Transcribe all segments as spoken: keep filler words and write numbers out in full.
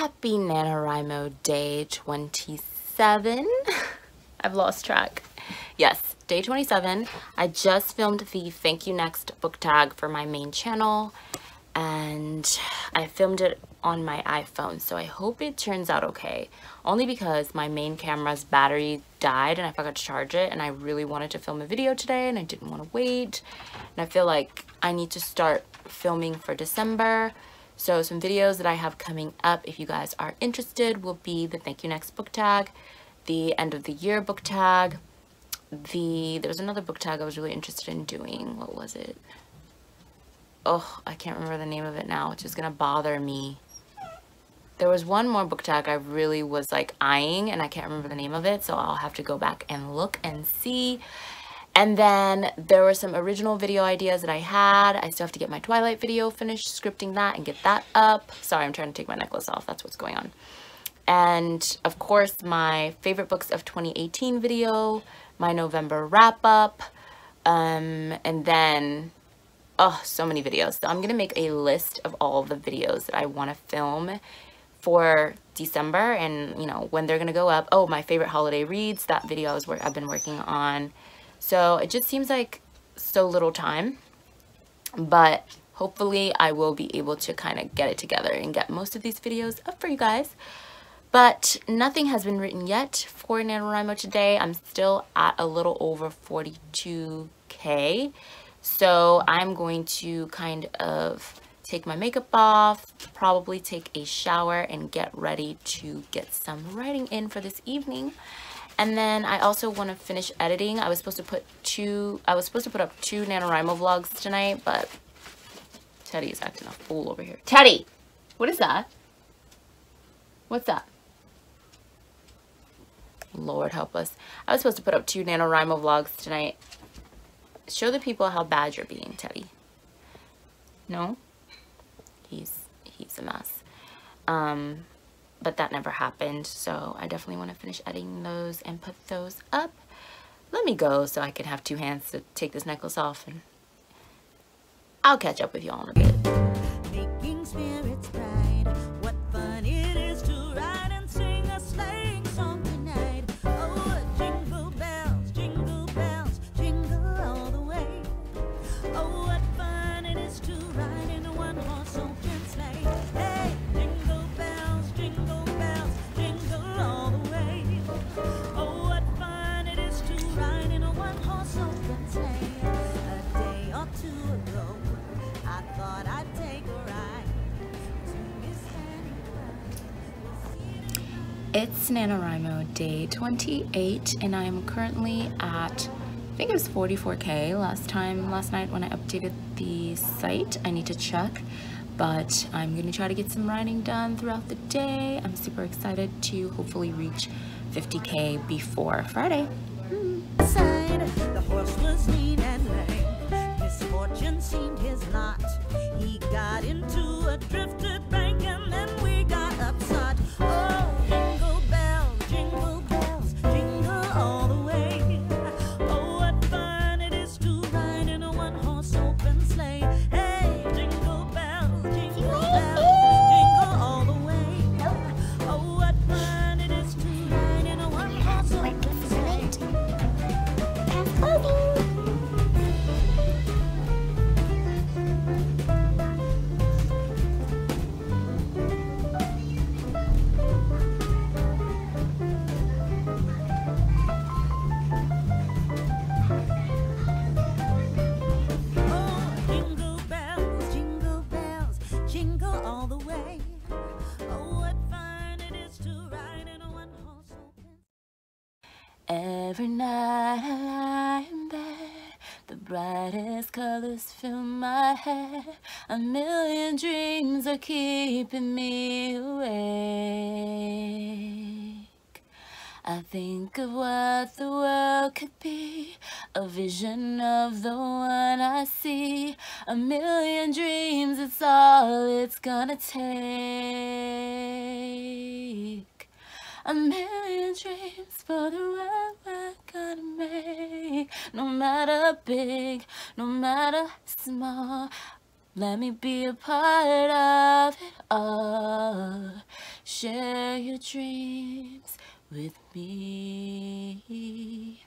Happy NaNoWriMo Day twenty-seven. I've lost track. Yes, day twenty-seven. I just filmed the Thank You Next book tag for my main channel, and I filmed it on my iPhone, so I hope it turns out okay, only because my main camera's battery died and I forgot to charge it, and I really wanted to film a video today and I didn't want to wait, and I feel like I need to start filming for December. So some videos that I have coming up, if you guys are interested, will be the Thank You Next book tag, the end of the year book tag, the there was another book tag I was really interested in doing. What was it? Oh, I can't remember the name of it now, which is gonna bother me. There was one more book tag I really was like eyeing, and I can't remember the name of it, so I'll have to go back and look and see. And then there were some original video ideas that I had. I still have to get my Twilight video finished, scripting that and get that up. Sorry, I'm trying to take my necklace off. That's what's going on. And of course, my favorite books of twenty eighteen video, my November wrap up, um, and then oh, so many videos. So I'm going to make a list of all the videos that I want to film for December and, you know, when they're going to go up. Oh, my favorite holiday reads, that video is where I've been working on. So it just seems like so little time, but hopefully I will be able to kind of get it together and get most of these videos up for you guys. But nothing has been written yet for NaNoWriMo today. I'm still at a little over forty-two K. So I'm going to kind of take my makeup off, probably take a shower, and get ready to get some writing in for this evening. And then I also want to finish editing. I was supposed to put two, I was supposed to put up two NaNoWriMo vlogs tonight, but Teddy is acting a fool over here. Teddy, what is that? What's that? Lord help us. I was supposed to put up two NaNoWriMo vlogs tonight. Show the people how bad you're being, Teddy. No? He's he's a mess. Um, but that never happened, so I definitely want to finish editing those and put those up. Let me go so I can have two hands to take this necklace off, and I'll catch up with y'all in a bit. Making spirits bright. What fun it is to ride and sing a sleighing song tonight. It's NaNoWriMo day twenty-eight, and I am currently at, I think it was forty-four K last time, last night when I updated the site. I need to check, but I'm gonna try to get some writing done throughout the day. I'm super excited to hopefully reach fifty K before Friday. The horse was lean and lame. His fortune seemed his lot. He got into a drifted bank, and then we got upside. Oh, every night I lie in bed, the brightest colors fill my head. A million dreams are keeping me awake. I think of what the world could be, a vision of the one I see. A million dreams, it's all it's gonna take. A million dreams for the world we're gonna make. No matter big, no matter small, let me be a part of it all. dreams with me.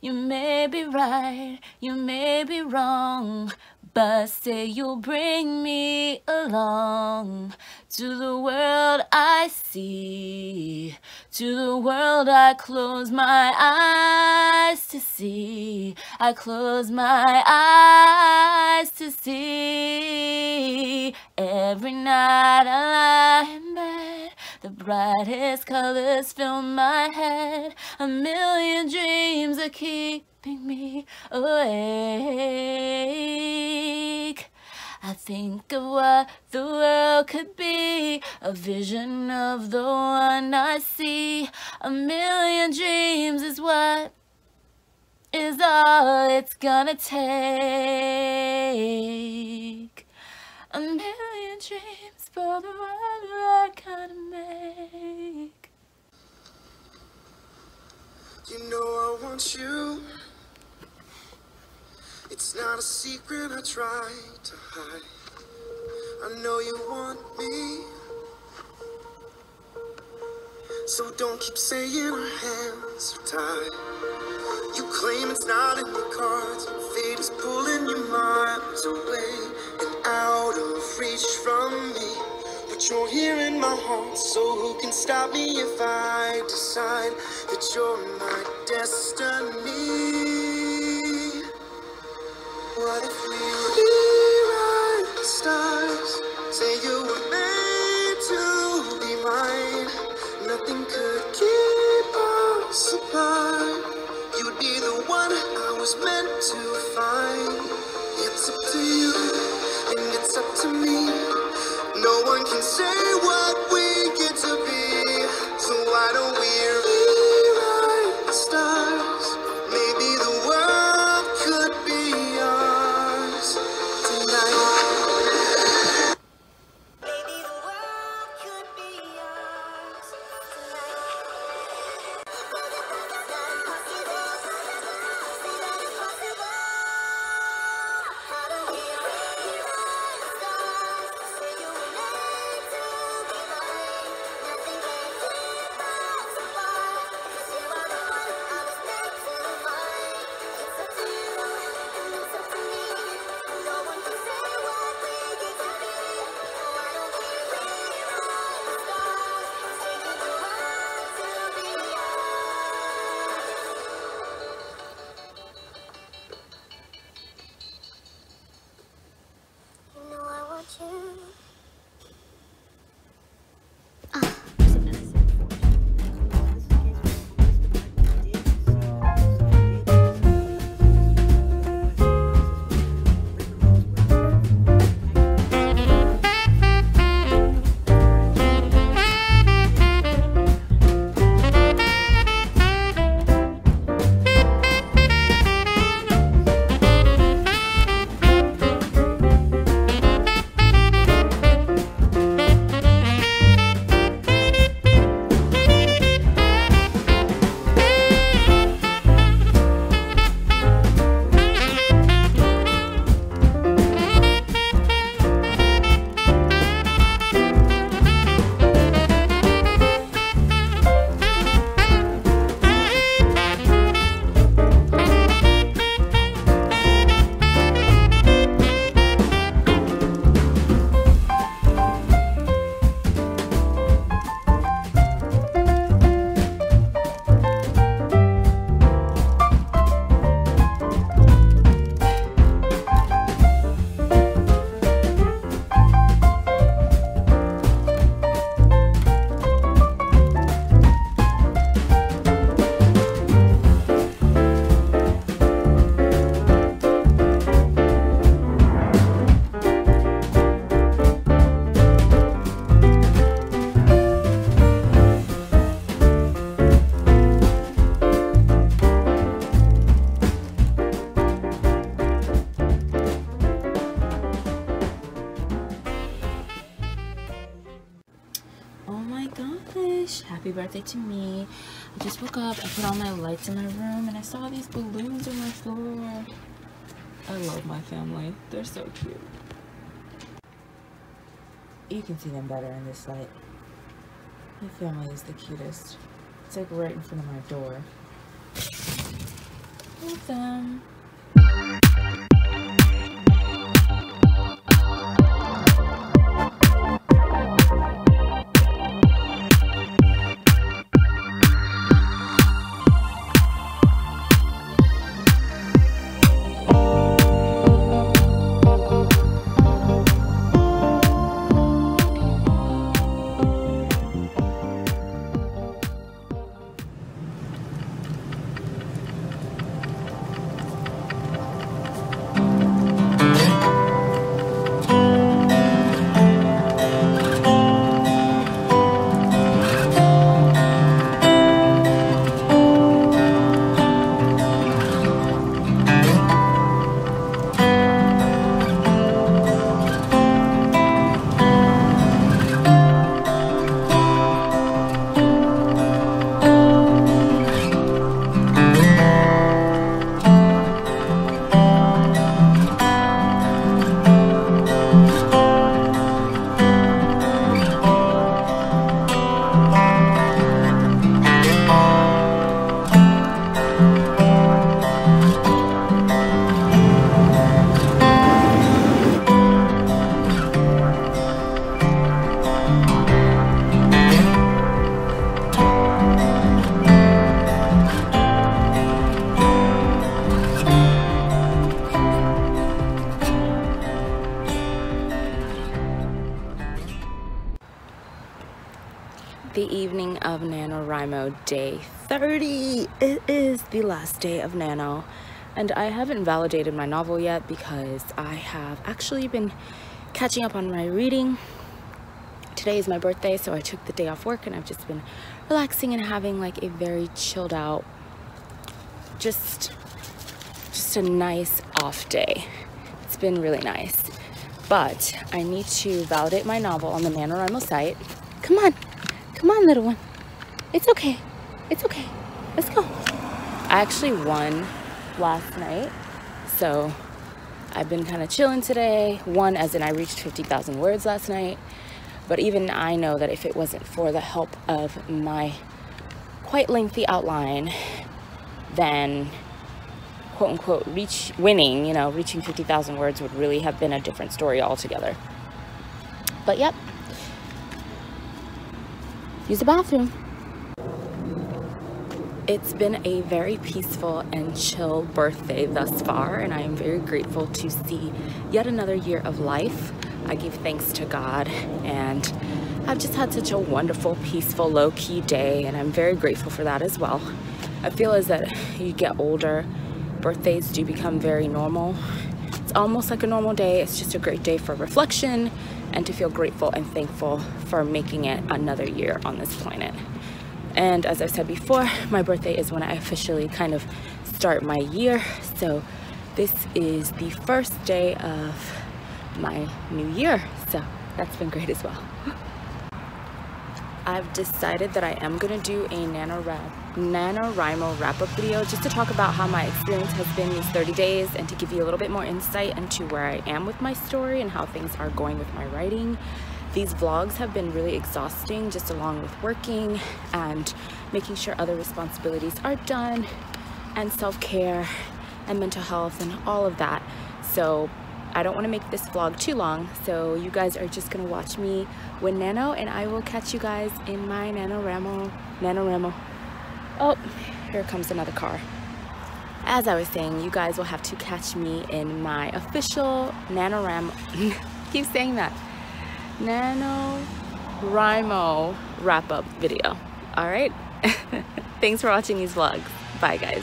You may be right, you may be wrong, but say you'll bring me along to the world I see, to the world I close my eyes to see. I close my eyes to see. Every night I lie in bed, the brightest colors fill my head. A million dreams are keeping me awake. I think of what the world could be, a vision of the one I see. A million dreams is what is all it's gonna take. A million dreams for the world I gotta make. You know I want you. It's not a secret I try to hide. I know you want me, so don't keep saying our hands are tied. You claim it's not in the cards. Fate is pulling you miles away and out of reach from me, but you're here in my heart, so who can stop me if I decide that you're my destiny? What if we rewrite the stars? Say you were made to be mine. Nothing could keep us apart. You'd be the one I was meant to find. It's up to you, and it's up to me. No one can say what we get to be, so why don't we rewrite the stars? Maybe the world could be ours tonight. Maybe the world could be ours tonight. Happy birthday to me. I just woke up, I put all my lights in my room, and I saw these balloons on my floor. I love my family. They're so cute. You can see them better in this light. My family is the cutest. It's like right in front of my door. Love them. The evening of NaNoWriMo day thirty. It is the last day of Nano, and I haven't validated my novel yet because I have actually been catching up on my reading. Today is my birthday, so I took the day off work and I've just been relaxing and having like a very chilled out, just just a nice off day. It's been really nice, but I need to validate my novel on the NaNoWriMo site. Come on. Come on, little one. It's okay. It's okay. Let's go. I actually won last night, so I've been kind of chilling today. Won as in I reached fifty thousand words last night. But even I know that if it wasn't for the help of my quite lengthy outline, then quote unquote reach winning, you know, reaching fifty thousand words would really have been a different story altogether. But yep. Use the bathroom. It's been a very peaceful and chill birthday thus far, and I am very grateful to see yet another year of life. I give thanks to God, and I've just had such a wonderful, peaceful, low-key day, and I'm very grateful for that as well. I feel as that you get older, birthdays do become very normal. It's almost like a normal day. It's just a great day for reflection and to feel grateful and thankful for making it another year on this planet. And as I've said before, my birthday is when I officially kind of start my year. So this is the first day of my new year. So that's been great as well. I've decided that I am gonna do a NaNoWriMo wrap-up video just to talk about how my experience has been these thirty days and to give you a little bit more insight into where I am with my story and how things are going with my writing. These vlogs have been really exhausting, just along with working and making sure other responsibilities are done and self-care and mental health and all of that. So I don't want to make this vlog too long, so you guys are just gonna watch me win Nano, and I will catch you guys in my NaNoWriMo NaNoWriMo. Oh, here comes another car. As I was saying, you guys will have to catch me in my official NaNoWriMo keep saying that NaNoWriMo wrap-up video. All right. Thanks for watching these vlogs. Bye, guys.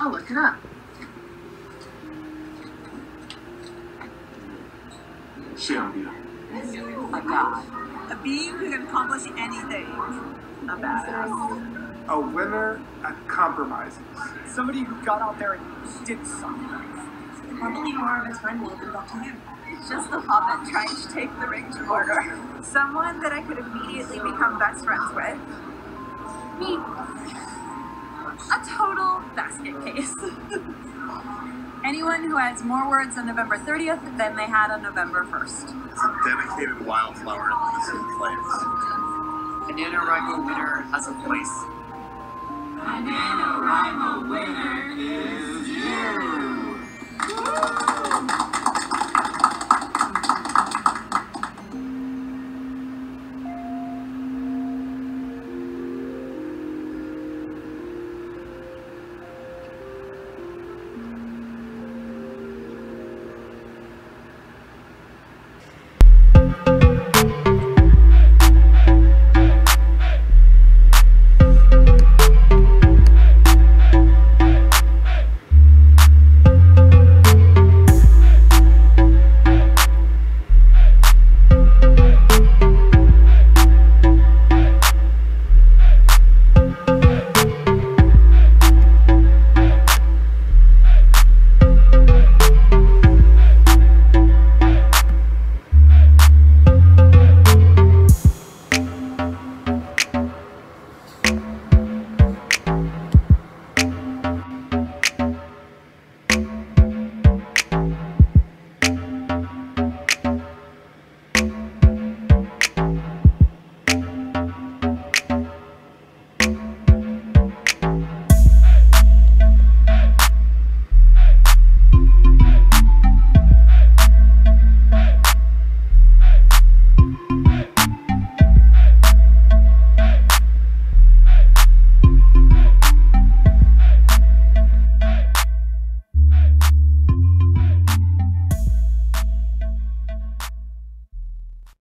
I'll look it up. Sylvia. Oh my God. A being who can accomplish anything. A badass. A winner at compromises. Somebody who got out there and did something. The probably more of his friend will open up to him. Just the Hobbit trying to take the ring to order. Someone that I could immediately become best friends with. Me. A total basket case. Anyone who has more words on November thirtieth than they had on November first. It's a dedicated wildflower in this place. A NaNoWriMo winner has a place. A NaNoWriMo winner is...